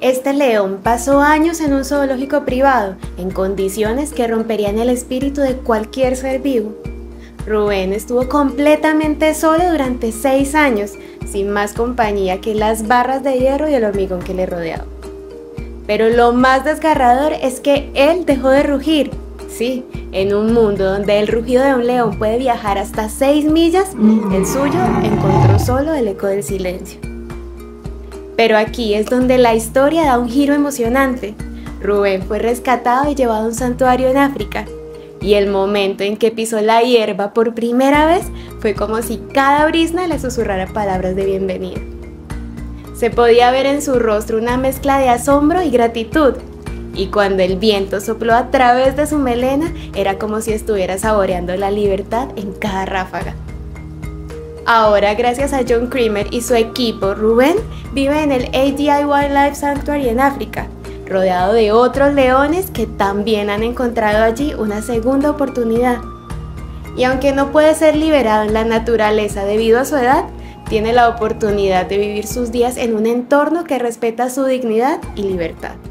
Este león pasó años en un zoológico privado, en condiciones que romperían el espíritu de cualquier ser vivo. Rubén estuvo completamente solo durante 6 años, sin más compañía que las barras de hierro y el hormigón que le rodeaba. Pero lo más desgarrador es que él dejó de rugir. Sí, en un mundo donde el rugido de un león puede viajar hasta 6 millas, el suyo encontró solo el eco del silencio. Pero aquí es donde la historia da un giro emocionante. Rubén fue rescatado y llevado a un santuario en África. Y el momento en que pisó la hierba por primera vez fue como si cada brizna le susurrara palabras de bienvenida. Se podía ver en su rostro una mezcla de asombro y gratitud. Y cuando el viento sopló a través de su melena, era como si estuviera saboreando la libertad en cada ráfaga. Ahora, gracias a John Kremer y su equipo, Rubén vive en el ADI Wildlife Sanctuary en África, rodeado de otros leones que también han encontrado allí una segunda oportunidad. Y aunque no puede ser liberado en la naturaleza debido a su edad, tiene la oportunidad de vivir sus días en un entorno que respeta su dignidad y libertad.